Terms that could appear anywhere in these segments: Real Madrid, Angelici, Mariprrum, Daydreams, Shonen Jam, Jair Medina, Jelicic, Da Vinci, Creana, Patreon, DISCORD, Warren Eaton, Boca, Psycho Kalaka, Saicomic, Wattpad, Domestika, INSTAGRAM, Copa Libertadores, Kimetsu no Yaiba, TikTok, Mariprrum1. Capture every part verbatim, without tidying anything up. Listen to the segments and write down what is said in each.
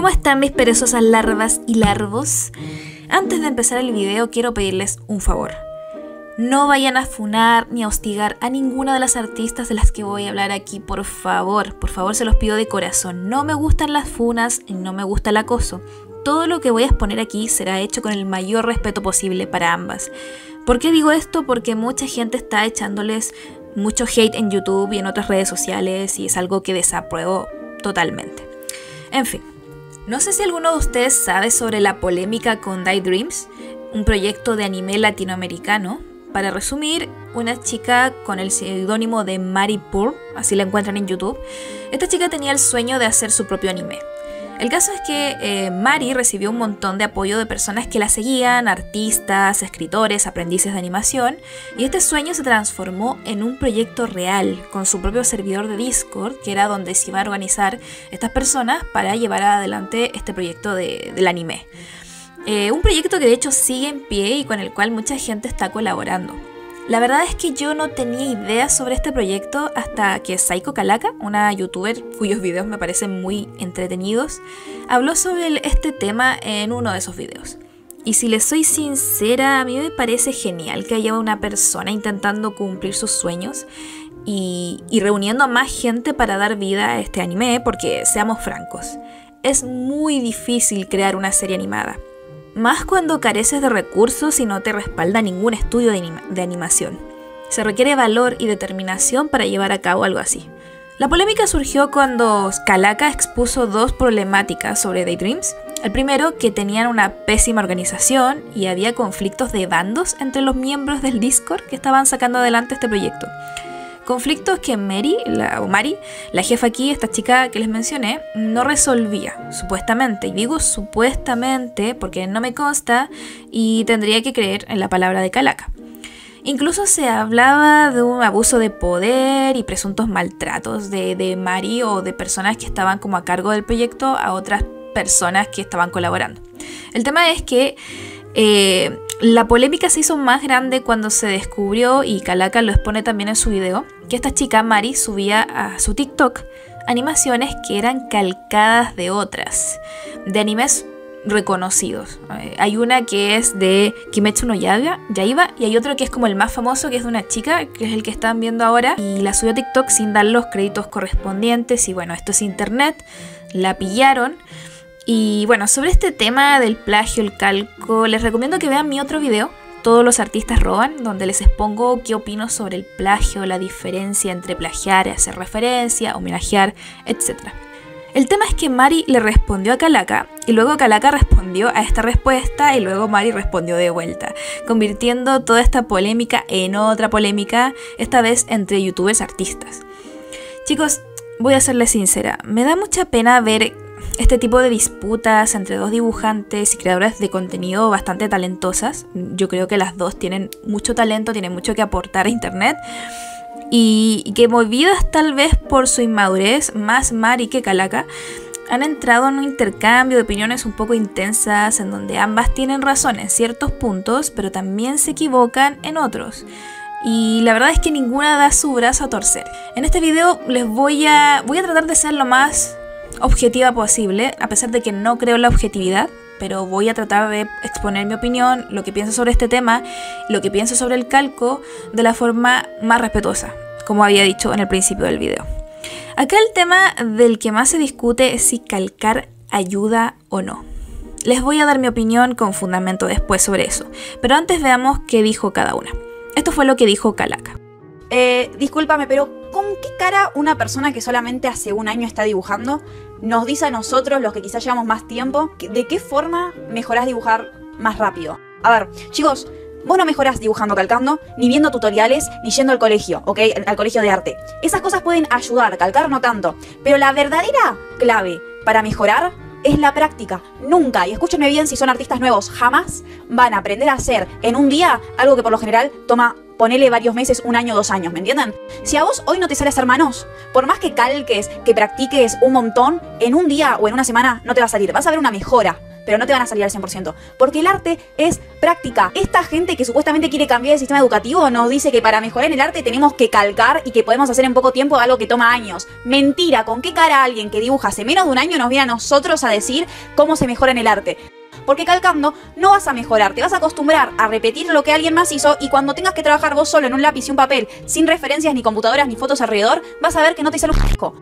¿Cómo están mis perezosas larvas y larvos? Antes de empezar el video quiero pedirles un favor. No vayan a funar ni a hostigar a ninguna de las artistas de las que voy a hablar aquí, por favor. Por favor, se los pido de corazón. No me gustan las funas, no me gusta el acoso. Todo lo que voy a exponer aquí será hecho con el mayor respeto posible para ambas. ¿Por qué digo esto? Porque mucha gente está echándoles mucho hate en YouTube y en otras redes sociales y es algo que desapruebo totalmente. En fin, no sé si alguno de ustedes sabe sobre la polémica con Daydreams, un proyecto de anime latinoamericano. Para resumir, una chica con el seudónimo de Mariprrum uno, así la encuentran en YouTube. Esta chica tenía el sueño de hacer su propio anime. El caso es que eh, Mari recibió un montón de apoyo de personas que la seguían, artistas, escritores, aprendices de animación, y este sueño se transformó en un proyecto real, con su propio servidor de Discord, que era donde se iban a organizar estas personas para llevar adelante este proyecto de, del anime. Eh, un proyecto que de hecho sigue en pie y con el cual mucha gente está colaborando. La verdad es que yo no tenía idea sobre este proyecto hasta que Psycho Kalaka, una youtuber cuyos videos me parecen muy entretenidos, habló sobre este tema en uno de esos videos. Y si les soy sincera, a mí me parece genial que haya una persona intentando cumplir sus sueños y, y reuniendo a más gente para dar vida a este anime, porque seamos francos, es muy difícil crear una serie animada. Más cuando careces de recursos y no te respalda ningún estudio de, anima de animación. Se requiere valor y determinación para llevar a cabo algo así. La polémica surgió cuando Kalaka expuso dos problemáticas sobre Daydreams. El primero, que tenían una pésima organización y había conflictos de bandos entre los miembros del Discord que estaban sacando adelante este proyecto. Conflictos que Mary, la, o Mari, la jefa aquí, esta chica que les mencioné, no resolvía, supuestamente. Y digo supuestamente porque no me consta y tendría que creer en la palabra de Kalaka. Incluso se hablaba de un abuso de poder y presuntos maltratos de, de Mari o de personas que estaban como a cargo del proyecto a otras personas que estaban colaborando. El tema es que eh, la polémica se hizo más grande cuando se descubrió, y Kalaka lo expone también en su video, que esta chica Mari subía a su TikTok animaciones que eran calcadas de otras, de animes reconocidos. Hay una que es de Kimetsu no Yaiba, Yaiba y hay otro que es como el más famoso, que es de una chica, que es el que están viendo ahora, y la subió a TikTok sin dar los créditos correspondientes. Y bueno, esto es internet, la pillaron. Y bueno, sobre este tema del plagio, el calco, les recomiendo que vean mi otro video, Todos los artistas roban, donde les expongo qué opino sobre el plagio, la diferencia entre plagiar, hacer referencia, homenajear, etcétera. El tema es que Mari le respondió a Kalaka, y luego Kalaka respondió a esta respuesta, y luego Mari respondió de vuelta, convirtiendo toda esta polémica en otra polémica, esta vez entre youtubers artistas. Chicos, voy a serles sincera, me da mucha pena ver este tipo de disputas entre dos dibujantes y creadoras de contenido bastante talentosas. Yo creo que las dos tienen mucho talento, tienen mucho que aportar a internet. Y que movidas tal vez por su inmadurez, más Mari que Kalaka, han entrado en un intercambio de opiniones un poco intensas, en donde ambas tienen razón en ciertos puntos, pero también se equivocan en otros. Y la verdad es que ninguna da su brazo a torcer. En este video les voy a, voy a tratar de ser lo más objetiva posible, a pesar de que no creo en la objetividad, pero voy a tratar de exponer mi opinión, lo que pienso sobre este tema, lo que pienso sobre el calco, de la forma más respetuosa, como había dicho en el principio del video. Acá el tema del que más se discute es si calcar ayuda o no. Les voy a dar mi opinión con fundamento después sobre eso, pero antes veamos qué dijo cada una. Esto fue lo que dijo Kalaka. Eh, discúlpame, pero ¿con qué cara una persona que solamente hace un año está dibujando nos dice a nosotros, los que quizás llevamos más tiempo, de qué forma mejorás dibujar más rápido? A ver, chicos, vos no mejorás dibujando calcando, ni viendo tutoriales, ni yendo al colegio, ¿ok? Al colegio de arte. Esas cosas pueden ayudar, calcar no tanto. Pero la verdadera clave para mejorar es la práctica. Nunca, y escúchenme bien si son artistas nuevos, jamás van a aprender a hacer en un día algo que por lo general toma, ponele, varios meses, un año, dos años, ¿me entienden? Si a vos hoy no te sale hacer manos, por más que calques, que practiques un montón, en un día o en una semana no te va a salir, vas a ver una mejora. pero no te van a salir al cien por ciento, porque el arte es práctica. Esta gente que supuestamente quiere cambiar el sistema educativo nos dice que para mejorar en el arte tenemos que calcar y que podemos hacer en poco tiempo algo que toma años. Mentira, ¿con qué cara alguien que dibuja hace menos de un año nos viene a nosotros a decir cómo se mejora en el arte? Porque calcando no vas a mejorar, te vas a acostumbrar a repetir lo que alguien más hizo, y cuando tengas que trabajar vos solo en un lápiz y un papel, sin referencias, ni computadoras, ni fotos alrededor, vas a ver que no te sale un asco.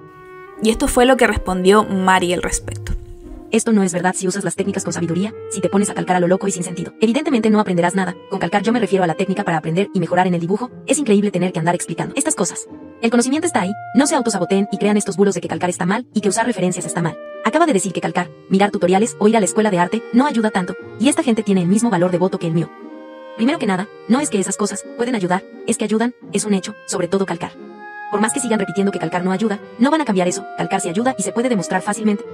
Y esto fue lo que respondió Mari al respecto. Esto no es verdad si usas las técnicas con sabiduría, si te pones a calcar a lo loco y sin sentido. Evidentemente no aprenderás nada. Con calcar yo me refiero a la técnica para aprender y mejorar en el dibujo. Es increíble tener que andar explicando estas cosas. El conocimiento está ahí, no se autosaboteen y crean estos bulos de que calcar está mal y que usar referencias está mal. Acaba de decir que calcar, mirar tutoriales o ir a la escuela de arte no ayuda tanto, y esta gente tiene el mismo valor devoto que el mío. Primero que nada, no es que esas cosas pueden ayudar, es que ayudan, es un hecho, sobre todo calcar. Por más que sigan repitiendo que calcar no ayuda, no van a cambiar eso. Calcar sí ayuda y se puede demostrar fácilmente.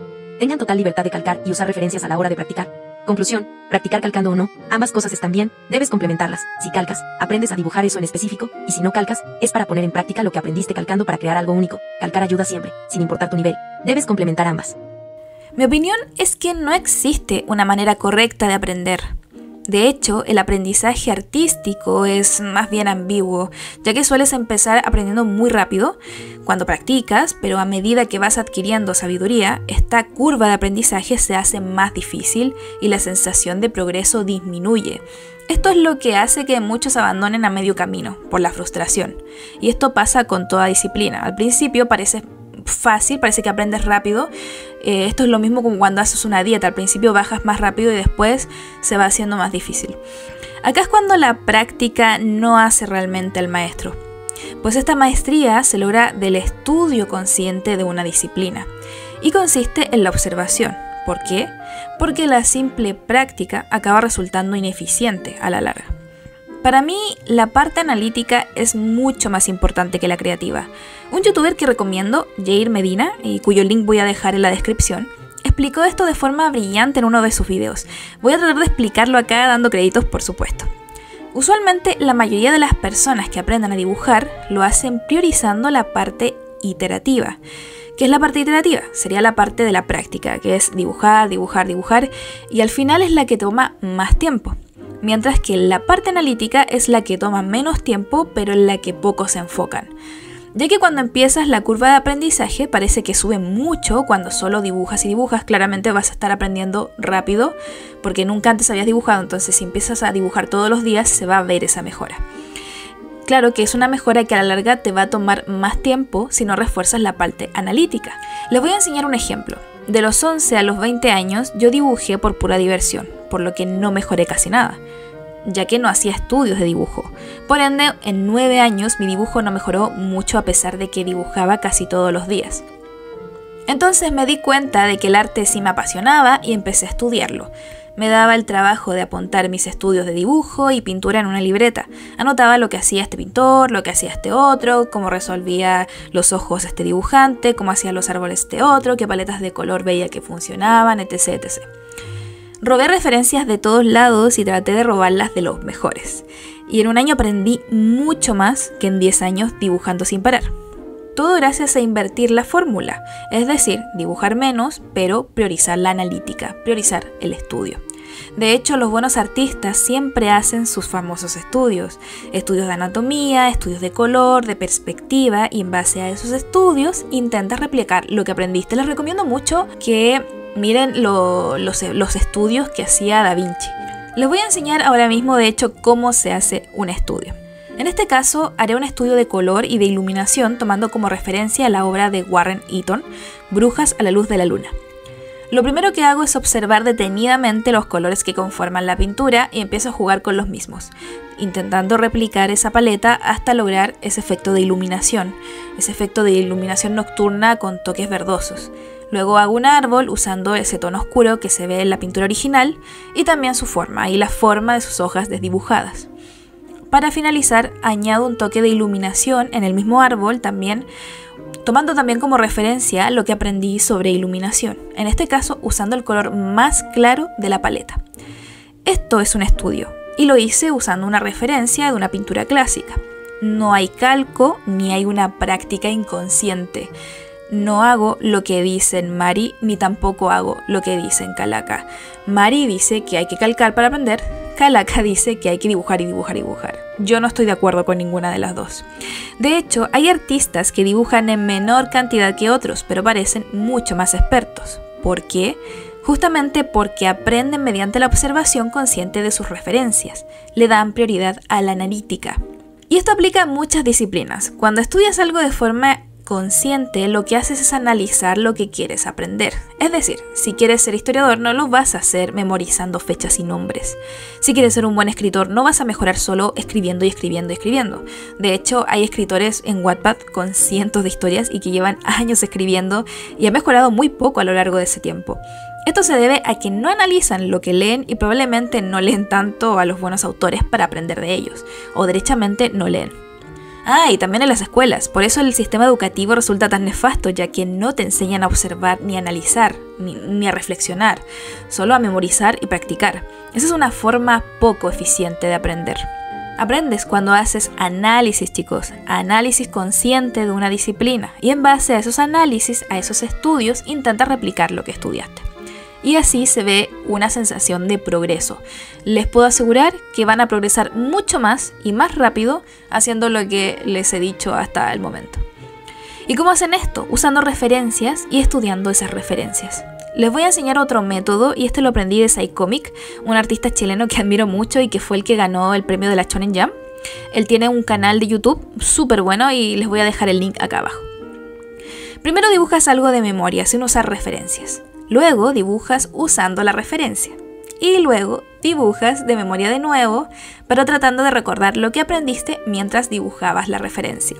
Tengan total libertad de calcar y usar referencias a la hora de practicar. Conclusión, practicar calcando o no, ambas cosas están bien, debes complementarlas. Si calcas, aprendes a dibujar eso en específico, y si no calcas, es para poner en práctica lo que aprendiste calcando para crear algo único. Calcar ayuda siempre, sin importar tu nivel. Debes complementar ambas. Mi opinión es que no existe una manera correcta de aprender. De hecho, el aprendizaje artístico es más bien ambiguo, ya que sueles empezar aprendiendo muy rápido cuando practicas, pero a medida que vas adquiriendo sabiduría, esta curva de aprendizaje se hace más difícil y la sensación de progreso disminuye. Esto es lo que hace que muchos abandonen a medio camino, por la frustración. Y esto pasa con toda disciplina. Al principio parece fácil, parece que aprendes rápido. Eh, esto es lo mismo como cuando haces una dieta, al principio bajas más rápido y después se va haciendo más difícil. Acá es cuando la práctica no hace realmente al maestro, pues esta maestría se logra del estudio consciente de una disciplina y consiste en la observación. ¿Por qué? Porque la simple práctica acaba resultando ineficiente a la larga. Para mí, la parte analítica es mucho más importante que la creativa. Un youtuber que recomiendo, Jair Medina, y cuyo link voy a dejar en la descripción, explicó esto de forma brillante en uno de sus videos. Voy a tratar de explicarlo acá dando créditos, por supuesto. Usualmente, la mayoría de las personas que aprenden a dibujar lo hacen priorizando la parte iterativa. ¿Qué es la parte iterativa? Sería la parte de la práctica, que es dibujar, dibujar, dibujar, y al final es la que toma más tiempo. Mientras que la parte analítica es la que toma menos tiempo, pero en la que pocos se enfocan. Ya que cuando empiezas la curva de aprendizaje parece que sube mucho cuando solo dibujas y dibujas, claramente vas a estar aprendiendo rápido porque nunca antes habías dibujado, entonces si empiezas a dibujar todos los días se va a ver esa mejora. Claro que es una mejora que a la larga te va a tomar más tiempo si no refuerzas la parte analítica. Les voy a enseñar un ejemplo. De los once a los veinte años yo dibujé por pura diversión, por lo que no mejoré casi nada, ya que no hacía estudios de dibujo. Por ende, en nueve años mi dibujo no mejoró mucho a pesar de que dibujaba casi todos los días. Entonces me di cuenta de que el arte sí me apasionaba y empecé a estudiarlo. Me daba el trabajo de apuntar mis estudios de dibujo y pintura en una libreta. Anotaba lo que hacía este pintor, lo que hacía este otro, cómo resolvía los ojos este dibujante, cómo hacía los árboles este otro, qué paletas de color veía que funcionaban, etcétera, etcétera. Robé referencias de todos lados y traté de robarlas de los mejores. Y en un año aprendí mucho más que en diez años dibujando sin parar. Todo gracias a invertir la fórmula, es decir, dibujar menos, pero priorizar la analítica, priorizar el estudio. De hecho, los buenos artistas siempre hacen sus famosos estudios, estudios de anatomía, estudios de color, de perspectiva, y en base a esos estudios intentas replicar lo que aprendiste. Les recomiendo mucho que miren lo, los, los estudios que hacía Da Vinci. Les voy a enseñar ahora mismo, de hecho, cómo se hace un estudio. En este caso, haré un estudio de color y de iluminación tomando como referencia la obra de Warren Eaton, Brujas a la luz de la luna. Lo primero que hago es observar detenidamente los colores que conforman la pintura y empiezo a jugar con los mismos, intentando replicar esa paleta hasta lograr ese efecto de iluminación, ese efecto de iluminación nocturna con toques verdosos. Luego hago un árbol usando ese tono oscuro que se ve en la pintura original y también su forma y la forma de sus hojas desdibujadas. Para finalizar, añado un toque de iluminación en el mismo árbol también, tomando también como referencia lo que aprendí sobre iluminación, en este caso usando el color más claro de la paleta. Esto es un estudio, y lo hice usando una referencia de una pintura clásica. No hay calco ni hay una práctica inconsciente. no hago lo que dicen Mari, ni tampoco hago lo que dicen Kalaka. Mari dice que hay que calcar para aprender, Kalaka dice que hay que dibujar y dibujar y dibujar. Yo no estoy de acuerdo con ninguna de las dos. De hecho, hay artistas que dibujan en menor cantidad que otros, pero parecen mucho más expertos. ¿Por qué? Justamente porque aprenden mediante la observación consciente de sus referencias, le dan prioridad a la analítica. Y esto aplica a muchas disciplinas. Cuando estudias algo de forma consciente, lo que haces es analizar lo que quieres aprender. Es decir, si quieres ser historiador, no lo vas a hacer memorizando fechas y nombres. Si quieres ser un buen escritor, no vas a mejorar solo escribiendo y escribiendo y escribiendo. De hecho, hay escritores en Wattpad con cientos de historias y que llevan años escribiendo y han mejorado muy poco a lo largo de ese tiempo. Esto se debe a que no analizan lo que leen y probablemente no leen tanto a los buenos autores para aprender de ellos, o derechamente no leen. Ah, y también en las escuelas, por eso el sistema educativo resulta tan nefasto, ya que no te enseñan a observar ni a analizar, ni, ni a reflexionar, solo a memorizar y practicar. Esa es una forma poco eficiente de aprender. Aprendes cuando haces análisis, chicos, análisis consciente de una disciplina, y en base a esos análisis, a esos estudios, intentas replicar lo que estudiaste. Y así se ve una sensación de progreso. Les puedo asegurar que van a progresar mucho más y más rápido haciendo lo que les he dicho hasta el momento. ¿Y cómo hacen esto? Usando referencias y estudiando esas referencias. Les voy a enseñar otro método y este lo aprendí de Saicomic, un artista chileno que admiro mucho y que fue el que ganó el premio de la Shonen Jam. Él tiene un canal de YouTube súper bueno y les voy a dejar el link acá abajo. Primero dibujas algo de memoria sin usar referencias. Luego dibujas usando la referencia y luego dibujas de memoria de nuevo, pero tratando de recordar lo que aprendiste mientras dibujabas la referencia.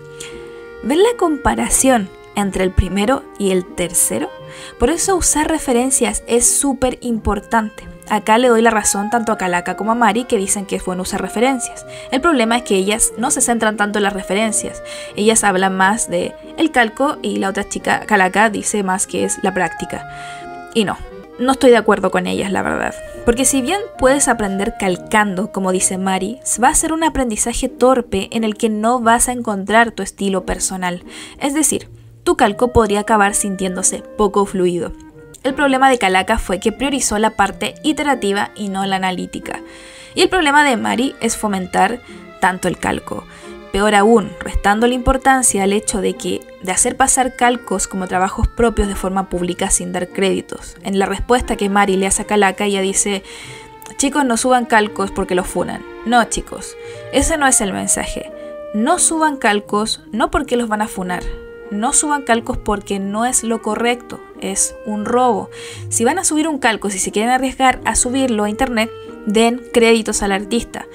¿Ven la comparación entre el primero y el tercero? Por eso usar referencias es súper importante. Acá le doy la razón tanto a Kalaka como a Mari, que dicen que es bueno usar referencias. El problema es que ellas no se centran tanto en las referencias. Ellas hablan más de el calco y la otra chica, Kalaka, dice más que es la práctica. Y no, no estoy de acuerdo con ellas, la verdad. Porque si bien puedes aprender calcando, como dice Mari, va a ser un aprendizaje torpe en el que no vas a encontrar tu estilo personal. Es decir, tu calco podría acabar sintiéndose poco fluido. El problema de Kalaka fue que priorizó la parte iterativa y no la analítica. Y el problema de Mari es fomentar tanto el calco. Peor aún, restando la importancia al hecho de que de hacer pasar calcos como trabajos propios de forma pública sin dar créditos. En la respuesta que Mari le hace a Kalaka, ella dice: chicos, no suban calcos porque los funan. No, chicos, ese no es el mensaje. No suban calcos, no porque los van a funar. No suban calcos porque no es lo correcto, es un robo. Si van a subir un calco, si se quieren arriesgar a subirlo a internet, den créditos al artista.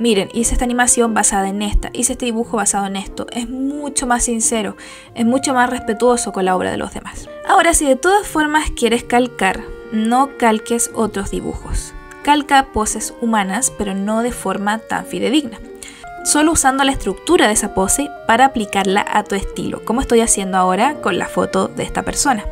Miren, hice esta animación basada en esta, hice este dibujo basado en esto. Es mucho más sincero, es mucho más respetuoso con la obra de los demás. Ahora, si de todas formas quieres calcar, no calques otros dibujos. Calca poses humanas, pero no de forma tan fidedigna. Solo usando la estructura de esa pose para aplicarla a tu estilo, como estoy haciendo ahora con la foto de esta persona.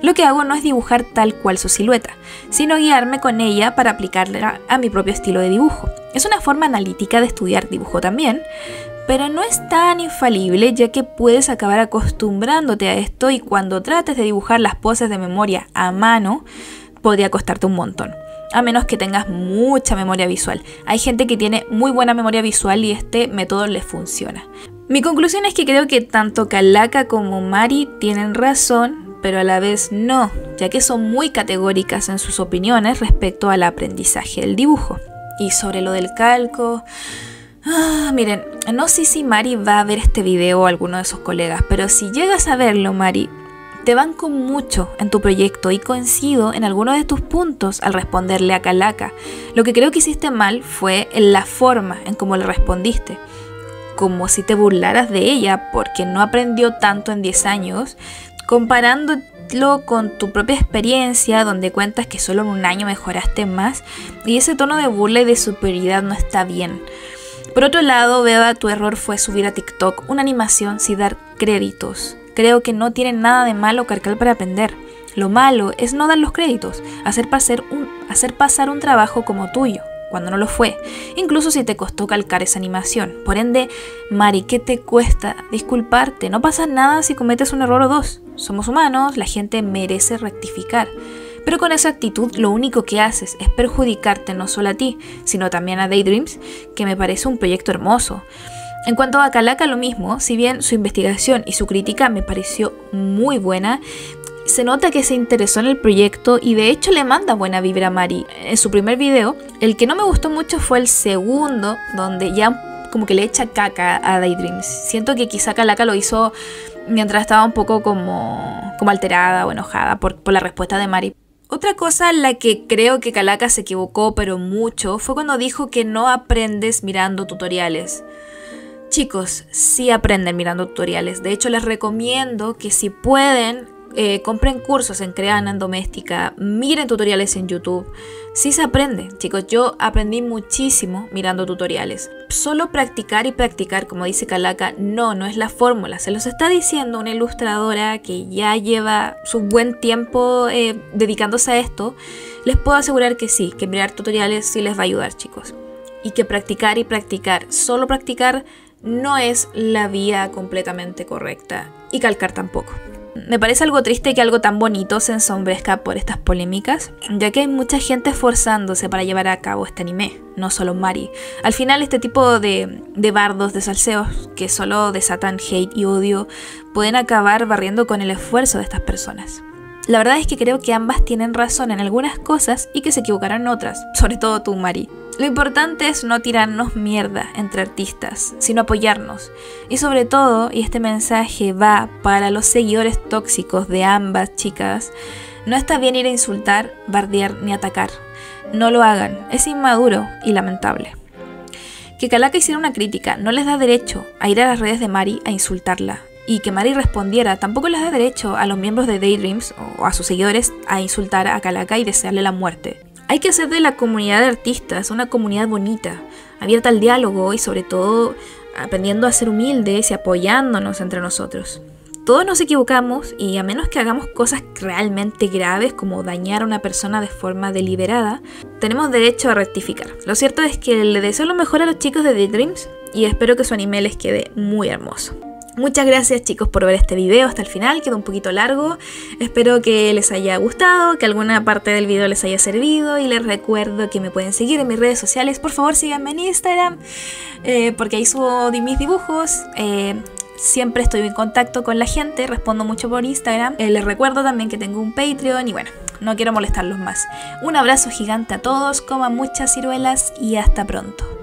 Lo que hago no es dibujar tal cual su silueta, sino guiarme con ella para aplicarla a mi propio estilo de dibujo. Es una forma analítica de estudiar dibujo también, pero no es tan infalible, ya que puedes acabar acostumbrándote a esto y cuando trates de dibujar las poses de memoria a mano, podría costarte un montón. A menos que tengas mucha memoria visual. Hay gente que tiene muy buena memoria visual y este método les funciona. Mi conclusión es que creo que tanto Kalaka como Mari tienen razón, pero a la vez no, ya que son muy categóricas en sus opiniones respecto al aprendizaje del dibujo. Y sobre lo del calco... Ah, miren, no sé si Mari va a ver este video o alguno de sus colegas, pero si llegas a verlo, Mari, te banco mucho en tu proyecto y coincido en algunos de tus puntos al responderle a Kalaka. Lo que creo que hiciste mal fue en la forma en cómo le respondiste. Como si te burlaras de ella porque no aprendió tanto en diez años, comparándolo con tu propia experiencia donde cuentas que solo en un año mejoraste más, y ese tono de burla y de superioridad no está bien. Por otro lado, Beba, tu error fue subir a TikTok una animación sin dar créditos. Creo que no tiene nada de malo calcar para aprender. Lo malo es no dar los créditos, hacer pasar un, hacer pasar un trabajo como tuyo, cuando no lo fue, incluso si te costó calcar esa animación. Por ende, Mari, ¿qué te cuesta disculparte? No pasa nada si cometes un error o dos. Somos humanos, la gente merece rectificar. Pero con esa actitud lo único que haces es perjudicarte no solo a ti, sino también a Daydreams, que me parece un proyecto hermoso. En cuanto a Kalaka, lo mismo, si bien su investigación y su crítica me pareció muy buena, se nota que se interesó en el proyecto y de hecho le manda buena vibra a Mari. En su primer video, el que no me gustó mucho fue el segundo, donde ya como que le echa caca a Daydreams. Siento que quizá Kalaka lo hizo mientras estaba un poco como, como alterada o enojada por, por la respuesta de Mari. Otra cosa en la que creo que Kalaka se equivocó, pero mucho, fue cuando dijo que no aprendes mirando tutoriales. Chicos, sí aprenden mirando tutoriales. De hecho, les recomiendo que si pueden, eh, compren cursos en Creana, en Domestika, miren tutoriales en YouTube. Sí se aprende, chicos. Yo aprendí muchísimo mirando tutoriales. Solo practicar y practicar, como dice Kalaka, no, no es la fórmula. Se los está diciendo una ilustradora que ya lleva su buen tiempo eh, dedicándose a esto. Les puedo asegurar que sí, que mirar tutoriales sí les va a ayudar, chicos. Y que practicar y practicar, solo practicar, no es la vía completamente correcta, y calcar tampoco. Me parece algo triste que algo tan bonito se ensombrezca por estas polémicas, ya que hay mucha gente esforzándose para llevar a cabo este anime, no solo Mari. Al final este tipo de, de bardos, de salseos, que solo desatan hate y odio, pueden acabar barriendo con el esfuerzo de estas personas. La verdad es que creo que ambas tienen razón en algunas cosas y que se equivocaron en otras, sobre todo tú, Mari. Lo importante es no tirarnos mierda entre artistas, sino apoyarnos. Y sobre todo, y este mensaje va para los seguidores tóxicos de ambas chicas, no está bien ir a insultar, bardear ni atacar. No lo hagan, es inmaduro y lamentable. Que Kalaka hiciera una crítica no les da derecho a ir a las redes de Mari a insultarla. Y que Mari respondiera tampoco les da derecho a los miembros de Daydreams o a sus seguidores a insultar a Kalaka y desearle la muerte. Hay que hacer de la comunidad de artistas una comunidad bonita, abierta al diálogo y sobre todo aprendiendo a ser humildes y apoyándonos entre nosotros. Todos nos equivocamos y a menos que hagamos cosas realmente graves como dañar a una persona de forma deliberada, tenemos derecho a rectificar. Lo cierto es que le deseo lo mejor a los chicos de Daydreams y espero que su anime les quede muy hermoso. Muchas gracias, chicos, por ver este video hasta el final, quedó un poquito largo. Espero que les haya gustado, que alguna parte del video les haya servido y les recuerdo que me pueden seguir en mis redes sociales. Por favor, síganme en Instagram eh, porque ahí subo mis dibujos. Eh, siempre estoy en contacto con la gente, respondo mucho por Instagram. Eh, les recuerdo también que tengo un Patreon y bueno, no quiero molestarlos más. Un abrazo gigante a todos, coman muchas ciruelas y hasta pronto.